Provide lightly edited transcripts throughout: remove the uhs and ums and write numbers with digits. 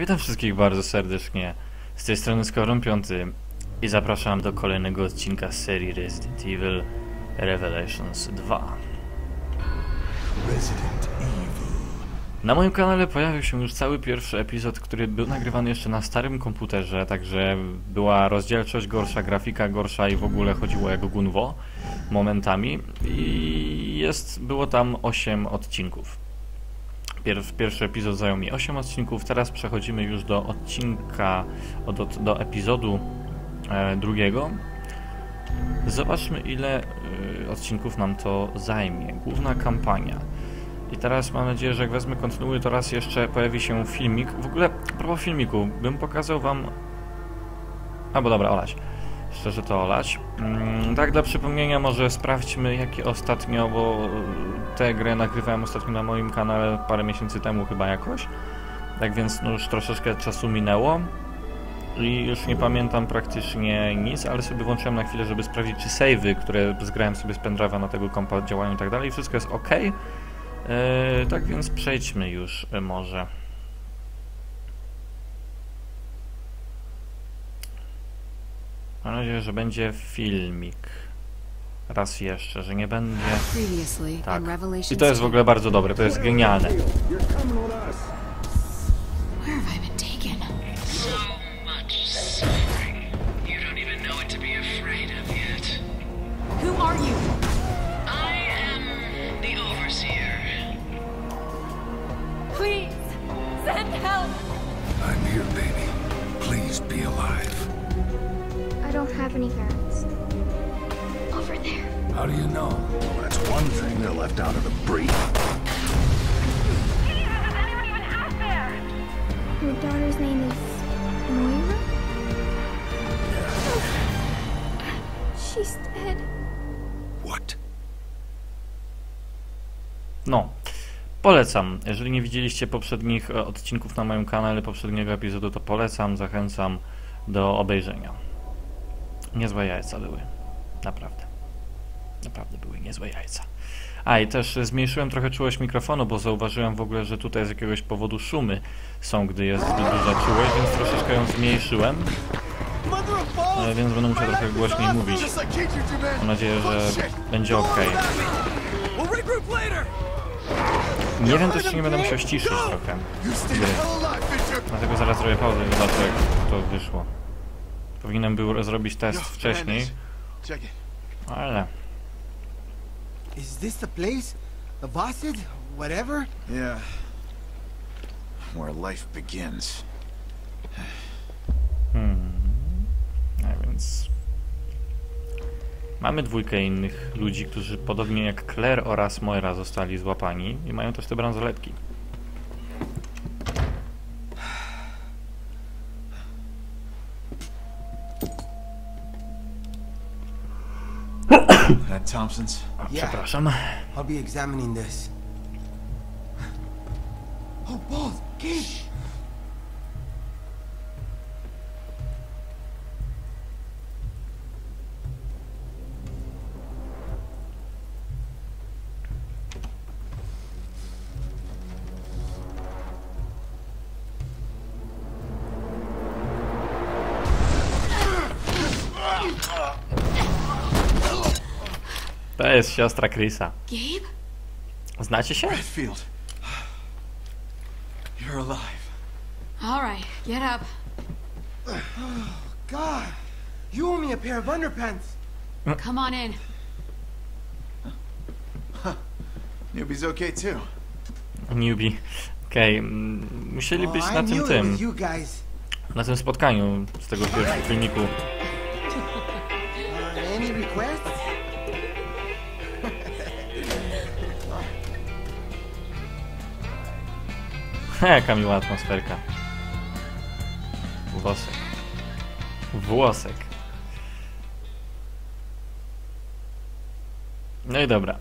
Witam wszystkich bardzo serdecznie, z tej strony SkowronV i zapraszam do kolejnego odcinka serii Resident Evil Revelations 2. Na moim kanale pojawił się już cały pierwszy epizod, który był nagrywany jeszcze na starym komputerze, także była rozdzielczość gorsza, grafika gorsza i w ogóle chodziło jak gunwo momentami. I było tam 8 odcinków. Pierwszy epizod zajął mi 8 odcinków, teraz przechodzimy już do epizodu drugiego. Zobaczmy, ile odcinków nam to zajmie. Główna kampania. I teraz mam nadzieję, że jak wezmę kontynuuję, to raz jeszcze pojawi się filmik. W ogóle, a propos filmiku, bym pokazał wam... Albo dobra, olać. Szczerze to olać. Tak dla przypomnienia może sprawdźmy, jakie ostatnio, bo tę grę nagrywałem ostatnio na moim kanale parę miesięcy temu chyba jakoś. Tak więc no już troszeczkę czasu minęło i już nie pamiętam praktycznie nic, ale sobie włączyłem na chwilę, żeby sprawdzić, czy save'y, które zgrałem sobie z pendrive'a na tego kompa działają i tak dalej. Wszystko jest ok. Tak więc przejdźmy już może. Mam nadzieję, że będzie filmik. Raz jeszcze, że nie będzie... Tak. I to jest w ogóle bardzo dobre, to jest genialne. How do you know? Well, that's one thing they're left out of the brief. Jesus, is anyone even out there? Your daughter's name is Moira? Yeah. She's dead. What? No. Polecam. Jeżeli nie widzieliście poprzednich odcinków na moim kanale, poprzedniego epizodu, to polecam, zachęcam do obejrzenia. Niezłe jajca były. Naprawdę. Naprawdę były niezłe jajca. I też zmniejszyłem trochę czułość mikrofonu, bo zauważyłem w ogóle, że tutaj z jakiegoś powodu szumy są, gdy jest zbyt duża czułość, więc troszeczkę ją zmniejszyłem. Więc będę musiał trochę głośniej mówić. Mam nadzieję, że będzie ok. Nie wiem też, czy nie będę musiał ściszyć trochę. Dlatego zaraz zrobię pauzę i zobaczę, jak to wyszło. Powinienem był zrobić test wcześniej, ale... Is this the place? The Basid? Whatever? Yeah. Where life begins. A więc... Mamy dwójkę innych ludzi, którzy podobnie jak Claire oraz Moira zostali złapani i mają też te bransoletki. Thompson's? Yeah. Przepraszam. I'll be examining this. Oh, both. Shh. To jest siostra Chrisa. Znacie się? Redfield. You're alive. All right, get up. Oh God, you owe me a pair of underpants. Come on in. Newbie's okay too. Newbie. Okay, musieli być na tym spotkaniu z tego pierwszego filmiku. Any requests? Jaka miła atmosferka. Włosek. Włosek. No i dobra.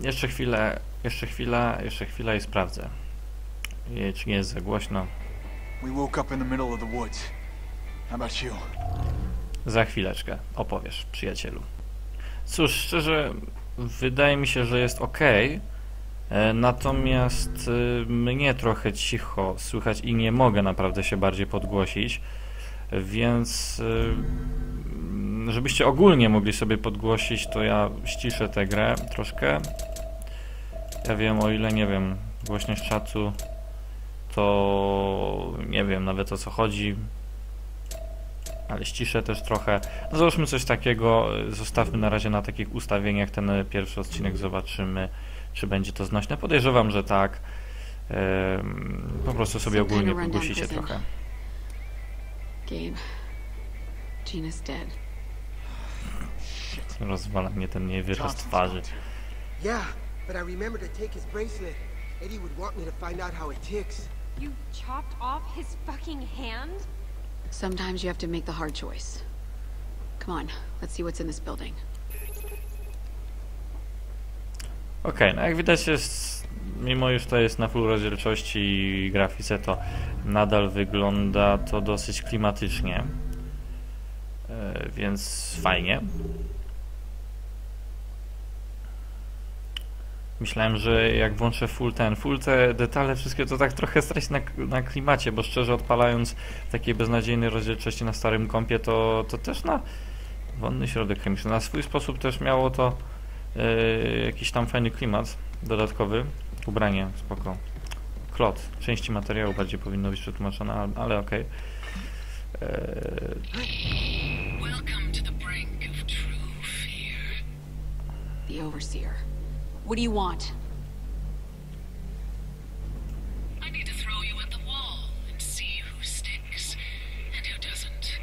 Jeszcze chwila i sprawdzę. Czy nie jest za głośno. Za chwileczkę opowiesz, przyjacielu. Cóż, szczerze, wydaje mi się, że jest ok. Natomiast mnie trochę cicho słychać i nie mogę naprawdę się bardziej podgłosić, więc żebyście ogólnie mogli sobie podgłosić, to ja ściszę tę grę troszkę. Ja wiem, o ile nie wiem, głośność czatu, to nie wiem nawet o co chodzi, ale ściszę też trochę. No załóżmy coś takiego, zostawmy na razie na takich ustawieniach ten pierwszy odcinek, zobaczymy czy będzie to znośne. Podejrzewam, że tak. Po prostu sobie ogólnie podgłosicie trochę. Rozwala mnie ten jej wyraz twarzy. But I remember to take his bracelet. Eddie would want me to find out how it ticks. You chopped off his fucking hand? Sometimes you have to make the hard choice. Come on, let's see what's in this building. Okej, no jak widać jest, mimo już to jest na full rozdzielczości i grafice, to nadal wygląda to dosyć klimatycznie. Więc fajnie. Myślałem, że jak włączę full te detale wszystkie, to tak trochę straci na klimacie, bo szczerze odpalając w takiej beznadziejnej rozdzielczości na starym kompie, to też na wonny środek chemiczny. Na swój sposób też miało to jakiś tam fajny klimat dodatkowy. Ubranie, spoko. Klot, części materiału bardziej powinno być przetłumaczone, ale okej. What do you want? I need to throw you at the wall and see who sticks and who doesn't.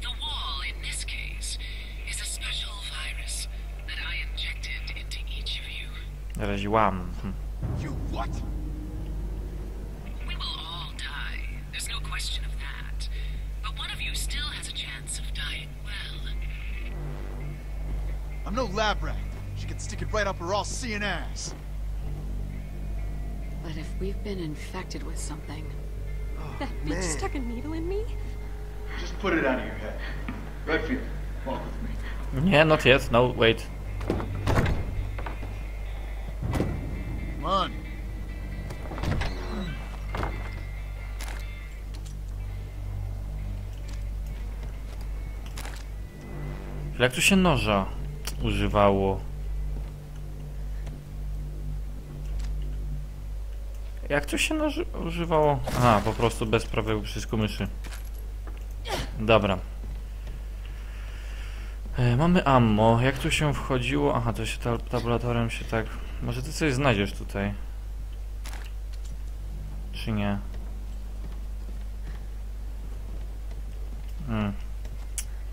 The wall in this case is a special virus that I injected into each of you. You what? We will all die. There's no question of that. But one of you still has a chance of dying well. I'm no lab rat. Could stick it right up her all seeing ass. But if we've been infected with something, that bitch stuck a needle in me. Just put it out of your head. Redfield, walk with me. Yeah, not yet. No, wait. Come on. Jak tu się noża używało? Jak to się używało? Aha, po prostu bez prawego przycisku myszy. Dobra. Mamy ammo. Jak tu się wchodziło? Aha, to się tabulatorem się tak... Może ty coś znajdziesz tutaj? Czy nie?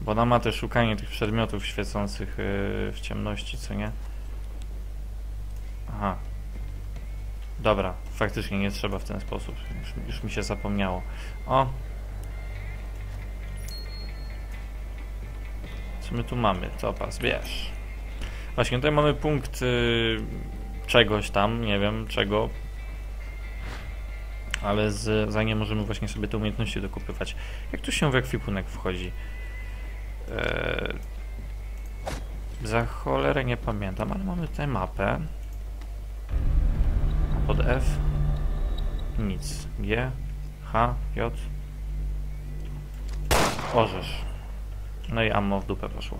Bo ona ma też szukanie tych przedmiotów świecących w ciemności, co nie? Aha. Dobra, faktycznie nie trzeba w ten sposób. Już mi się zapomniało. O! Co my tu mamy? Topas, bierz. Właśnie tutaj mamy punkt czegoś tam, nie wiem czego. Ale za nie możemy właśnie sobie te umiejętności dokupywać. Jak tu się w ekwipunek wchodzi? Za cholerę nie pamiętam, ale mamy tutaj mapę. Pod F, nic, G, H, J, orzesz, no i ammo w dupę poszło.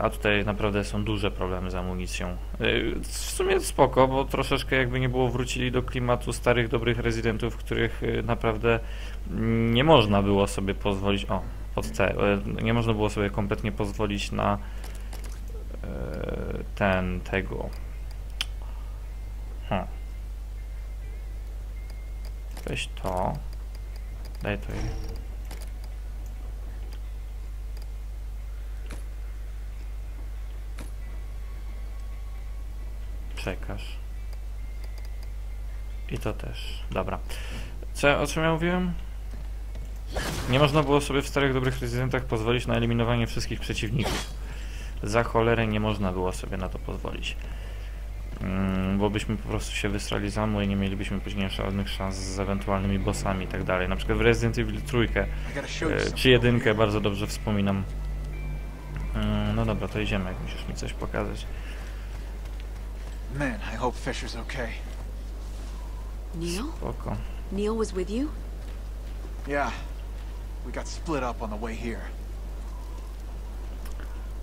A tutaj naprawdę są duże problemy z amunicją. W sumie spoko, bo troszeczkę jakby nie było wrócili do klimatu starych, dobrych rezydentów, których naprawdę nie można było sobie pozwolić, o, pod C, nie można było sobie kompletnie pozwolić na Weź to. Daj to jej. Przekaż. I to też. Dobra. O czym ja mówiłem? Nie można było sobie w starych, dobrych rezydentach pozwolić na eliminowanie wszystkich przeciwników. Za cholerę nie można było sobie na to pozwolić. Bo byśmy po prostu się wysrali za mną i nie mielibyśmy później żadnych szans z ewentualnymi bossami i tak dalej. Na przykład w Resident Evil 3 czy 1 bardzo dobrze wspominam. No dobra, to idziemy, jak musisz mi coś pokazać. Man, I hope Fisher's okay. Neil? Spoko. Neil was with you? Yeah. We got split up on the way here.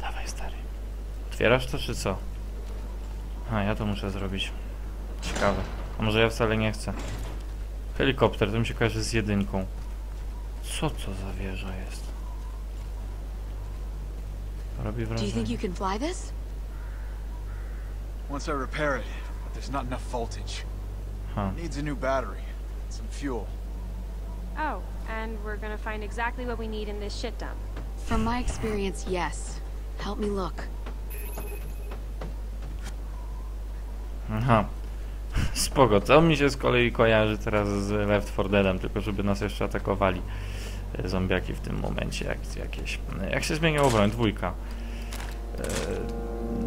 Dawaj, stary. Otwierasz to czy co? A, ja to muszę zrobić. Ciekawe. A może ja wcale nie chcę. Helikopter, to mi się kojarzy z jedynką. Co to za wieża jest? Robi wrażenie. Do you think you can fly this? Once I repair it, but there's not enough voltage. It needs a new battery, some fuel. Oh, and we're gonna find exactly what we need in this shit dump. From my experience, yes. Help me look. Aha. Spoko, to mi się z kolei kojarzy teraz z Left 4 Deadem, tylko żeby nas jeszcze atakowali zombiaki w tym momencie jakieś. Jak się zmieniło broń? Dwójka.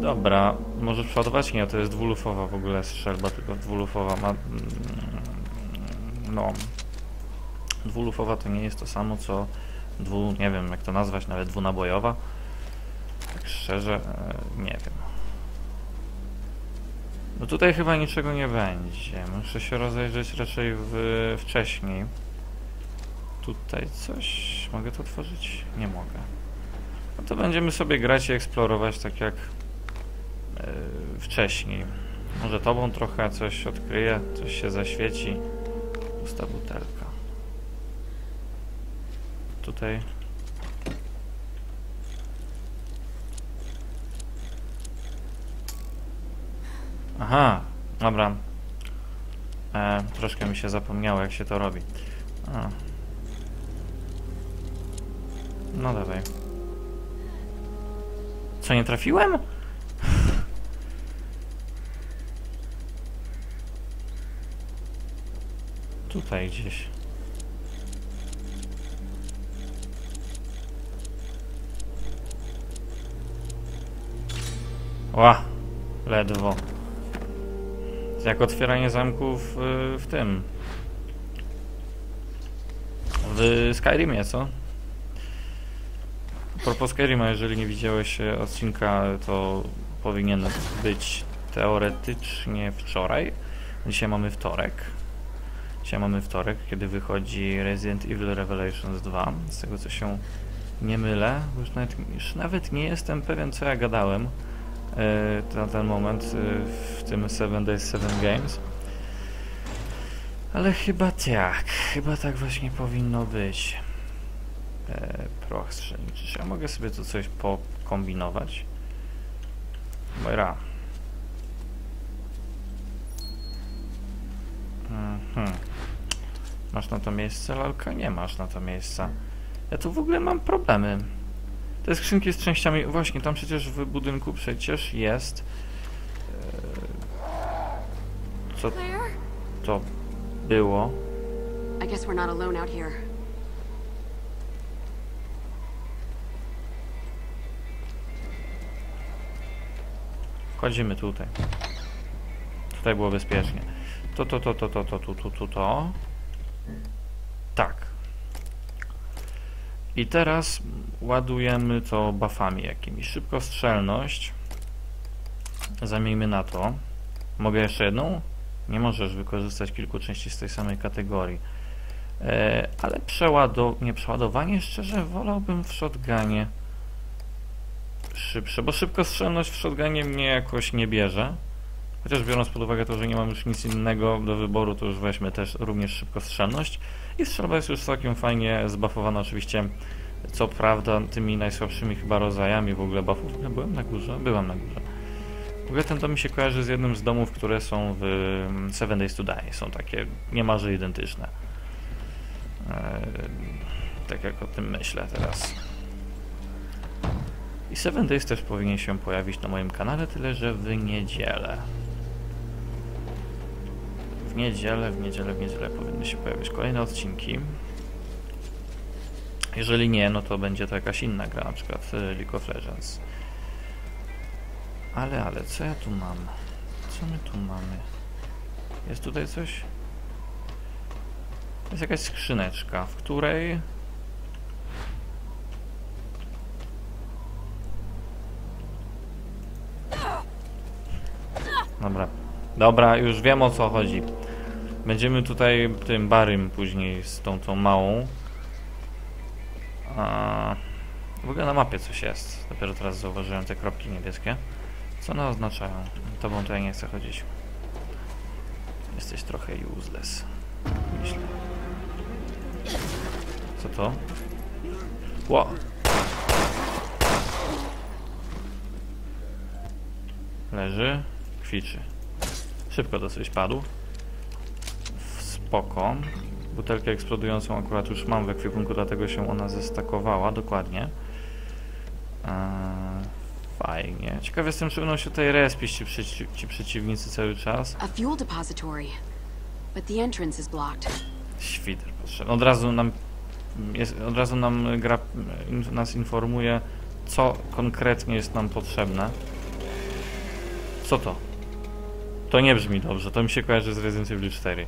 Dobra, może przeładować? Nie, to jest dwulufowa w ogóle strzelba, tylko dwulufowa ma... No... Dwulufowa to nie jest to samo co nie wiem jak to nazwać, nawet dwunabojowa. Tak szczerze, nie wiem. No tutaj chyba niczego nie będzie. Muszę się rozejrzeć raczej wcześniej. Tutaj coś... Mogę to otworzyć? Nie mogę. No to będziemy sobie grać i eksplorować tak jak wcześniej. Może tobą trochę coś odkryję, coś się zaświeci. Pusta butelka. Tutaj... Aha, dobra. Troszkę mi się zapomniało, jak się to robi. A. No dawaj. Co, nie trafiłem? Tutaj gdzieś. Ła, ledwo. Jak otwieranie zamków w tym. W Skyrimie, co? A propos Skyrima, jeżeli nie widziałeś odcinka, to powinien być teoretycznie wczoraj. Dzisiaj mamy wtorek. Kiedy wychodzi Resident Evil Revelations 2. Z tego co się nie mylę, już nawet nie jestem pewien co ja gadałem. Na ten moment w tym 7 days, 7 games. Ale chyba tak właśnie powinno być. Proch strzelniczy. Ja mogę sobie tu coś pokombinować. Mojra. Masz na to miejsce, lalka? Nie masz na to miejsca. Ja tu w ogóle mam problemy. Te skrzynki z częściami... Właśnie, tam przecież w budynku przecież jest... Co to było? Wchodzimy tutaj. Tutaj było bezpiecznie. To. Tak. I teraz ładujemy to buffami jakimiś. Szybkostrzelność. Zamieńmy na to. Mogę jeszcze jedną? Nie możesz wykorzystać kilku części z tej samej kategorii. Ale przeładowanie szczerze wolałbym w shotgunie szybsze, bo szybkostrzelność w shotgunie mnie jakoś nie bierze. Chociaż biorąc pod uwagę to, że nie mam już nic innego do wyboru, to już weźmy też również szybkostrzelność. I strzelba jest już całkiem fajnie zbuffowana, oczywiście, co prawda, tymi najsłabszymi chyba rodzajami w ogóle buffów. Ja byłem na górze? Byłam na górze. W ogóle ten dom mi się kojarzy z jednym z domów, które są w 7 days to die. Są takie niemalże identyczne. Tak jak o tym myślę teraz. I 7 days też powinien się pojawić na moim kanale, tyle że w niedzielę. W niedzielę powinny się pojawić kolejne odcinki. Jeżeli nie, no to będzie to jakaś inna gra, na przykład League of Legends. Ale, co ja tu mam? Co my tu mamy? Jest tutaj coś? Jest jakaś skrzyneczka, w której... Dobra. Dobra, już wiem o co chodzi. Będziemy tutaj tym barym później z tą małą. W ogóle na mapie coś jest. Dopiero teraz zauważyłem te kropki niebieskie. Co one oznaczają? Tobą tutaj nie chcę chodzić. Jesteś trochę useless. Myślę. Co to? Ło! Leży. Kwiczy. Szybko dosyć padł. Spoko. Butelkę eksplodującą akurat już mam w ekwipunku, dlatego się ona zestakowała. Dokładnie. Fajnie. Ciekaw jestem, czy będą się tutaj respić ci przeciwnicy cały czas. Świder, proszę. Od razu nam gra nas informuje, co konkretnie jest nam potrzebne. Co to? To nie brzmi dobrze, to mi się kojarzy z Resident Evil 4.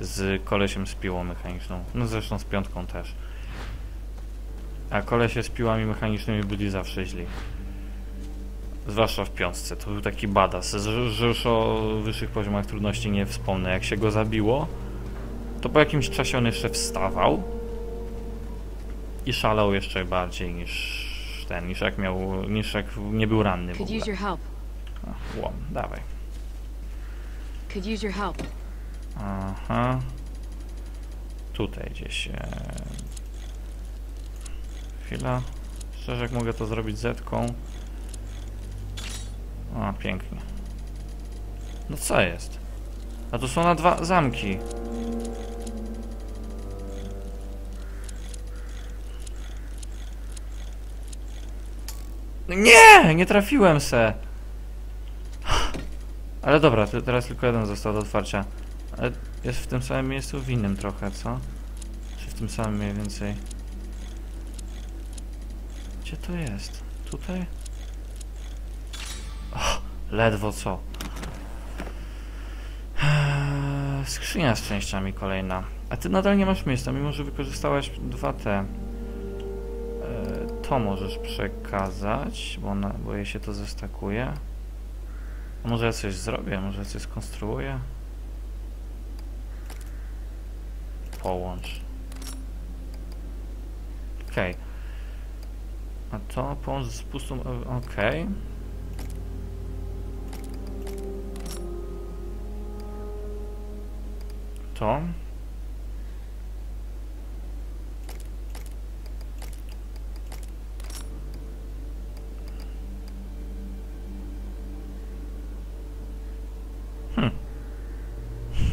Z kolesiem z piłą mechaniczną. No zresztą z piątką też. A kolesie z piłami mechanicznymi byli zawsze źli. Zwłaszcza w piątce. To był taki badass, że już o wyższych poziomach trudności nie wspomnę. Jak się go zabiło, to po jakimś czasie on jeszcze wstawał i szalał jeszcze bardziej niż ten, niż jak nie był ranny w ogóle. Łom, dawaj. Aha. Tutaj gdzieś. Chwila. Szczerze, jak mogę to zrobić zetką. O, pięknie. No co jest? A to są na dwa zamki. Nie! Nie trafiłem se. Ale dobra, teraz tylko jeden został do otwarcia. Ale jest w tym samym miejscu, w innym trochę, co? Czy w tym samym mniej więcej? Gdzie to jest? Tutaj? Oh, ledwo co? Skrzynia z częściami kolejna. A ty nadal nie masz miejsca, mimo że wykorzystałaś 2 te. To możesz przekazać, bo jej się to zestakuje. A może ja coś zrobię, może ja coś skonstruuję? Połącz. Okej. A to połącz z pustą... Okej. To.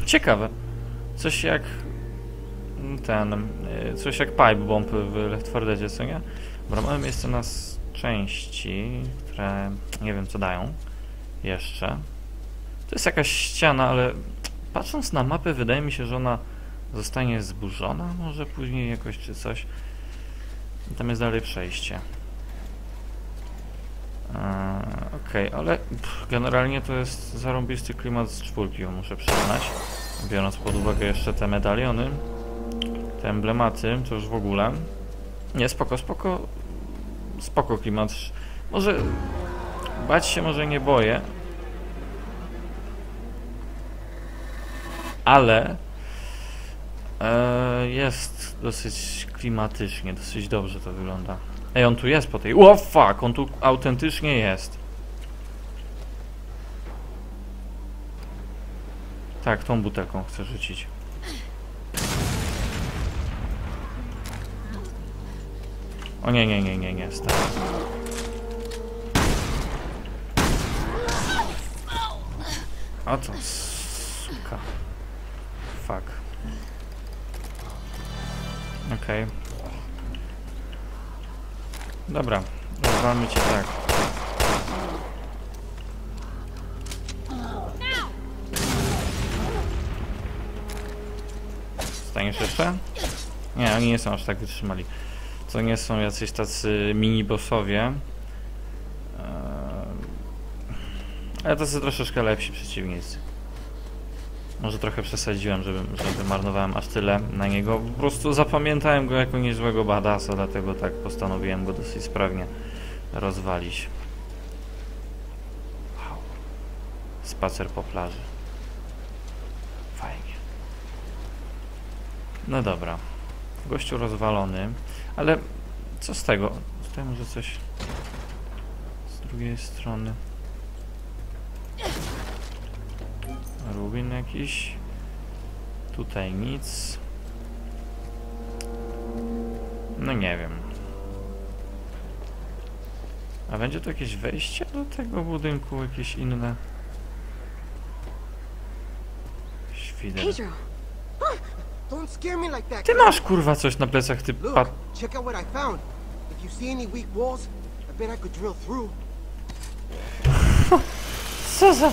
Ciekawe. Coś jak... coś jak pipe bomb w Left 4 Deadzie, co nie? Dobra, mamy miejsce na części, które nie wiem co dają jeszcze. To jest jakaś ściana, ale patrząc na mapę wydaje mi się, że ona zostanie zburzona może później jakoś czy coś. I tam jest dalej przejście. Okej, ale generalnie to jest zarąbisty klimat z 4, muszę przyznać. Biorąc pod uwagę jeszcze te medaliony, te emblematy, to już w ogóle. Nie, spoko klimat. Może bać się może nie boję, ale jest dosyć klimatycznie, dosyć dobrze to wygląda. Ej, on tu jest po tej... O, fuck, on tu autentycznie jest. Tak, tą butelką chcę rzucić. O nie, stary. A to suka. Fuck. Okej. Dobra, rozwalmy cię tak. Staniesz jeszcze? Nie, oni nie są aż tak wytrzymali. To nie są jacyś tacy mini-bossowie. Ale tacy troszeczkę lepsi przeciwnicy. Może trochę przesadziłem, żeby marnowałem aż tyle na niego. Po prostu zapamiętałem go jako niezłego badasa, dlatego tak postanowiłem go dosyć sprawnie rozwalić. Wow. Spacer po plaży. Fajnie. No dobra. Gościu rozwalony. Ale co z tego? Tutaj może coś z drugiej strony. Rubin jakiś. Tutaj nic. No nie wiem. A będzie to jakieś wejście do tego budynku? Jakieś inne? Świder. Ty masz kurwa coś na plecach, ty pat... Co za...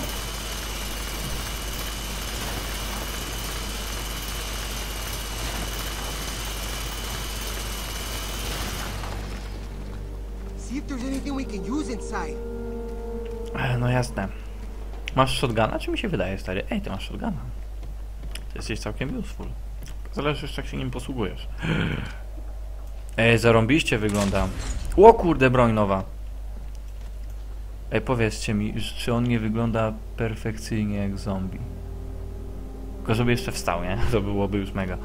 No jasne. Masz shotguna? Czy mi się wydaje, stary? Ej, ty masz shotguna. Ty jesteś całkiem useful. Zależy jeszcze, jak się nim posługujesz. Ej, zarąbiście wygląda. O kurde, broń nowa. Ej, powiedzcie mi, czy on nie wygląda perfekcyjnie jak zombie? Tylko żeby jeszcze wstał, nie? To byłoby już mega.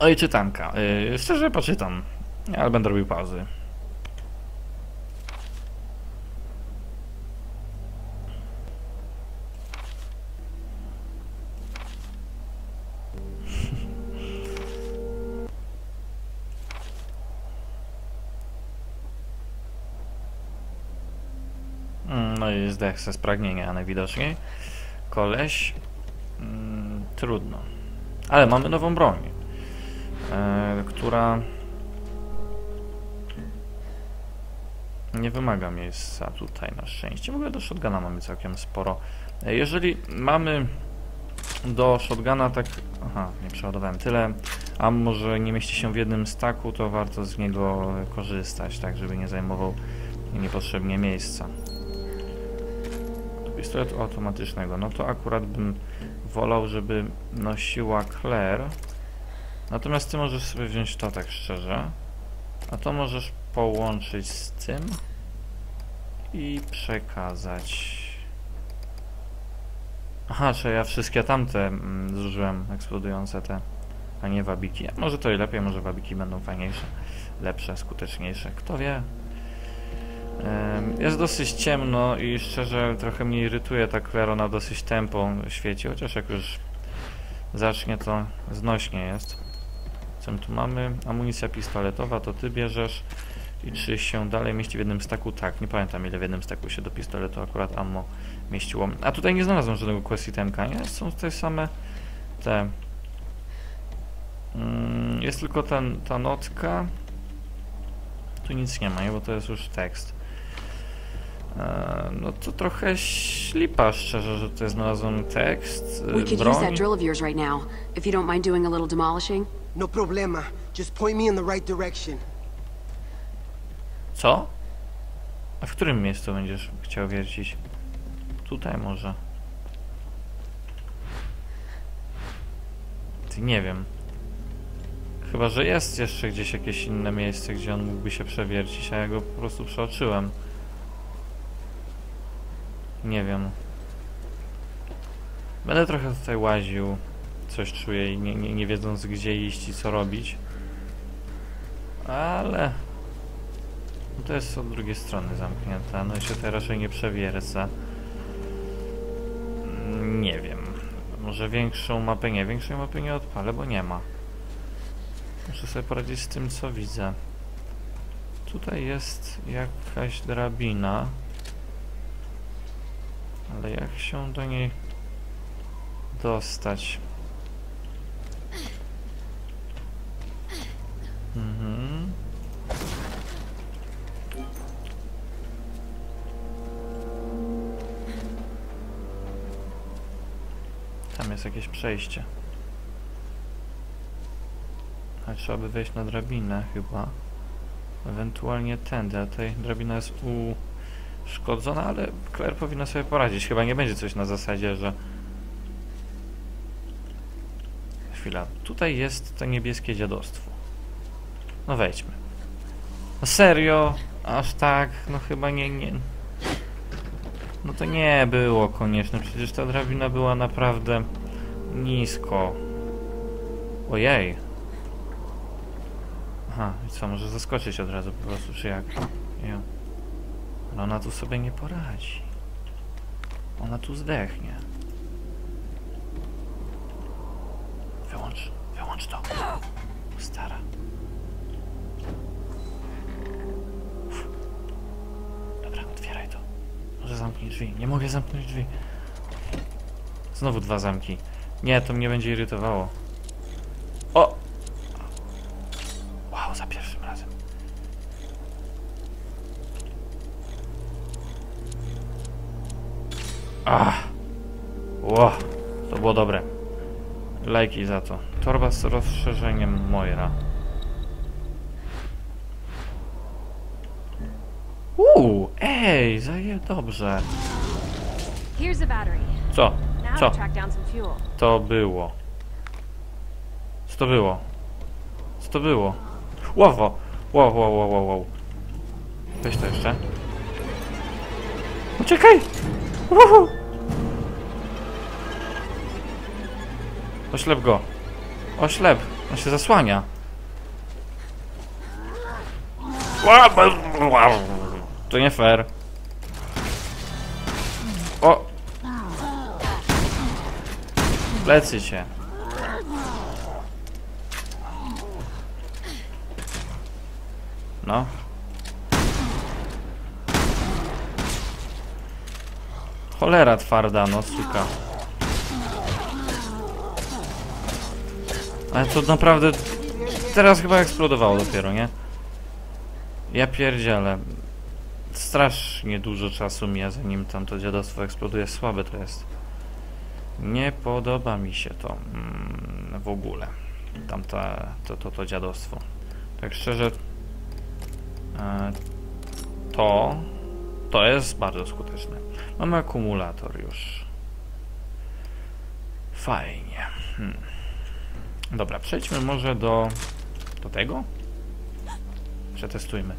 Oj, czytanka. Szczerze poczytam, ale będę robił pauzy. No i zdech ze spragnienia najwidoczniej. Koleś. Trudno. Ale mamy nową broń. Która... nie wymaga miejsca tutaj na szczęście. W ogóle do shotguna mamy całkiem sporo. Jeżeli mamy do shotguna tak... Aha, nie przeładowałem tyle. A może nie mieści się w jednym staku, to warto z niego korzystać, tak żeby nie zajmował niepotrzebnie miejsca. Pistoletu automatycznego, no to akurat bym wolał, żeby nosiła Claire. Natomiast ty możesz sobie wziąć to, tak szczerze. A to możesz połączyć z tym i przekazać. Aha, czy ja wszystkie tamte zużyłem, eksplodujące te, a nie wabiki. A może to i lepiej, może wabiki będą fajniejsze, lepsze, skuteczniejsze, kto wie. Jest dosyć ciemno i szczerze trochę mnie irytuje ta Claire, ona dosyć tempo świeci, chociaż jak już zacznie, to znośnie jest. Co my tu mamy? Amunicja pistoletowa, to ty bierzesz. I czy się dalej mieści w jednym staku? Tak, nie pamiętam ile w jednym staku się do pistoletu akurat ammo mieściło. A tutaj nie znalazłem żadnego quest itemka, nie? Są tutaj same te... jest tylko ten, ta notka. Tu nic nie ma, nie? Bo to jest już tekst. No to trochę ślipa, szczerze, że tutaj znalazłem tekst, broń. Co? A w którym miejscu będziesz chciał wiercić? Tutaj może. Ty, nie wiem. Chyba, że jest jeszcze gdzieś jakieś inne miejsce, gdzie on mógłby się przewiercić, a ja go po prostu przeoczyłem. Nie wiem. Będę trochę tutaj łaził. Coś czuję i nie wiedząc gdzie iść i co robić. Ale... to jest od drugiej strony zamknięta. No i się tutaj raczej nie przewierca. Nie wiem. Może większą mapę nie. Większej mapy nie odpalę, bo nie ma. Muszę sobie poradzić z tym, co widzę. Tutaj jest jakaś drabina. Ale jak się do niej dostać? Mhm. Tam jest jakieś przejście. A trzeba by wejść na drabinę chyba. Ewentualnie tędy, a tutaj drabina jest uszkodzona, ale Claire powinna sobie poradzić. Chyba nie będzie coś na zasadzie, że... Chwila, tutaj jest to niebieskie dziadostwo. No wejdźmy. No serio? Aż tak? No chyba nie... No to nie było konieczne, przecież ta drabina była naprawdę nisko. Ojej. Aha, i co, może zaskoczyć od razu po prostu, czy jak? Nie. Ale ona tu sobie nie poradzi. Ona tu zdechnie. Wyłącz, wyłącz to. Stara. Uf. Dobra, otwieraj to. Może zamknij drzwi. Nie mogę zamknąć drzwi. Znowu dwa zamki. Nie, to mnie będzie irytowało. O! Wow, za pierwszym razem. Ach! Wow, to było dobre. Lajki za to. Torba z rozszerzeniem Moira. Ej, zaje dobrze. Co? Co? To było. Co to było? Co to było? Łowo! Wow, wow, wow, wow, wow. Weź to jeszcze. Uciekaj! Uhu! Oślep go. Oślep. On się zasłania. To nie fair. O! Lecy się. No. Cholera twarda, no suka. Ale to naprawdę... Teraz chyba eksplodowało dopiero, nie? Ja pierdzielę. Strasznie dużo czasu mija, zanim tamto dziadostwo eksploduje. Słabe to jest. Nie podoba mi się to w ogóle. To dziadostwo. Tak szczerze... To jest bardzo skuteczne. Mamy akumulator już. Fajnie. Dobra, przejdźmy może do tego. Przetestujmy.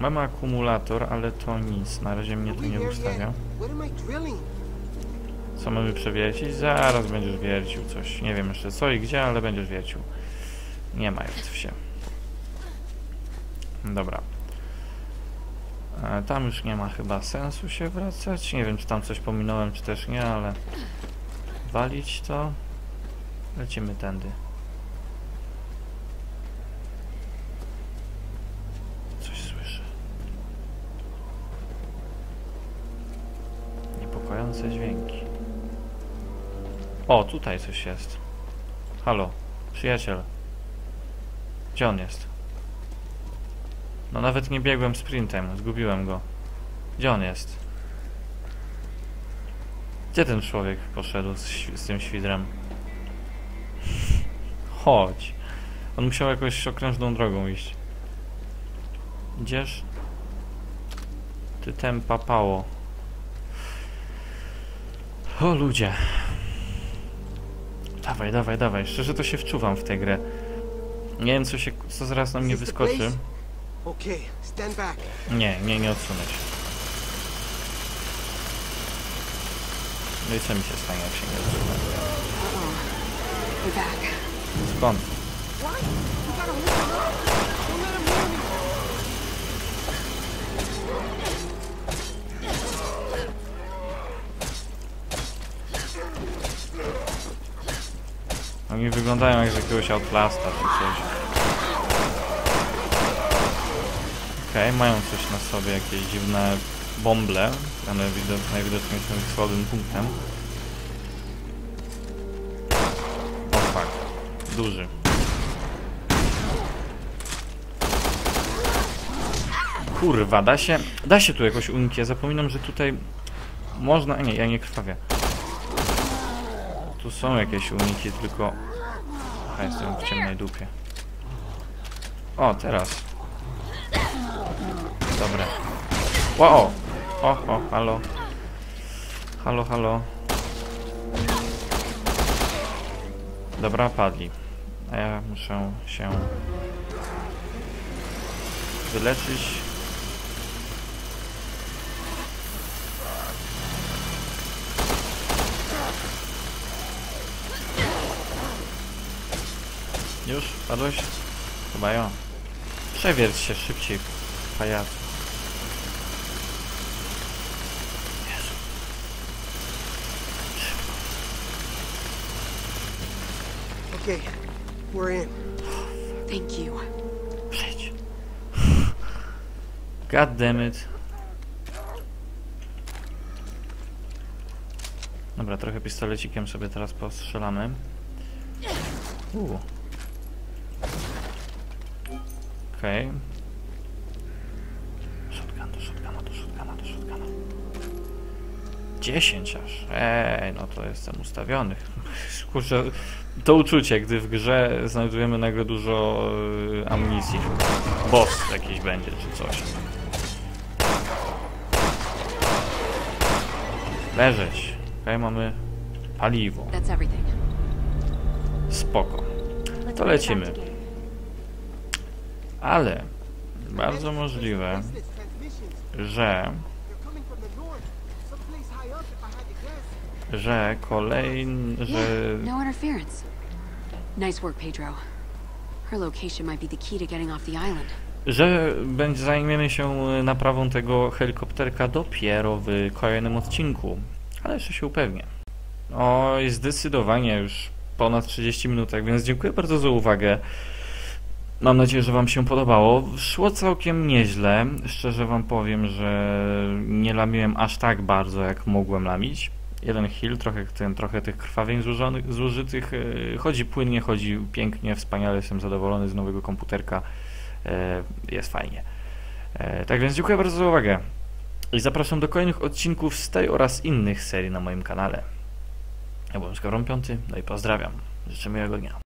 Mamy akumulator, ale to nic. Na razie mnie to nie ustawia. Co mamy przewiercić? Zaraz będziesz wiercił coś. Nie wiem jeszcze co i gdzie, ale będziesz wiercił. Nie martw się. Dobra. Tam już nie ma chyba sensu się wracać. Nie wiem, czy tam coś pominąłem, czy też nie, ale... Walić to... Lecimy tędy. Coś słyszę. Niepokojące dźwięki. O, tutaj coś jest. Halo, przyjaciel. Gdzie on jest? No nawet nie biegłem sprintem, zgubiłem go. Gdzie on jest? Gdzie ten człowiek poszedł z tym świdrem? Chodź. On musiał jakoś okrężną drogą iść. Idziesz? Ty tem papało. O ludzie. Dawaj, dawaj, dawaj. Szczerze to się wczuwam w tę grę. Nie wiem co zaraz na mnie wyskoczy. Nie odsunę się. No i co mi się stanie, jak się nie odsunę? Skąd? Oni wyglądają jak z jakiegoś Outlasta czy coś. Okej, mają coś na sobie, jakieś dziwne bąble, ale najwidoczniej są ich słabym punktem. O fuck, duży. Kurwa, da się tu jakoś unikać, ja zapominam, że tutaj można... Nie, ja nie krwawię. Tu są jakieś uniki, tylko... Aha, jestem w ciemnej dupie. O, teraz. Dobra. Wow! O, halo. Halo, halo. Dobra, padli. A ja muszę się wyleczyć. Już? Padłeś? Chyba ją. Przewierć się szybciej, pajacu. Jezu. Szybko. Okej, we're in. Thank you. Przejdź. God damn it. Dobra, trochę pistolecikiem sobie teraz postrzelamy. Okej. Okay. Shotgun, do shotguna, do shotguna, do shotguna. 10 aż. No to jestem ustawiony. Kurczę, to uczucie, gdy w grze znajdujemy nagle dużo amunicji. Boss jakiś będzie, czy coś. Leżeć. Okej, mamy paliwo. Spoko. To lecimy. Ale bardzo możliwe, że kolejny, że... że zajmiemy się naprawą tego helikopterka dopiero w kolejnym odcinku. Ale jeszcze się upewnię. Oj, zdecydowanie już ponad 30 minut, tak więc dziękuję bardzo za uwagę. Mam nadzieję, że wam się podobało. Szło całkiem nieźle. Szczerze wam powiem, że nie lamiłem aż tak bardzo, jak mogłem lamić. Jeden heal, trochę tych krwawień zużytych. Chodzi płynnie, chodzi pięknie, wspaniale. Jestem zadowolony z nowego komputerka. Jest fajnie. Tak więc dziękuję bardzo za uwagę. I zapraszam do kolejnych odcinków z tej oraz innych serii na moim kanale. Ja byłem SkowronV, no i pozdrawiam. Życzę miłego dnia.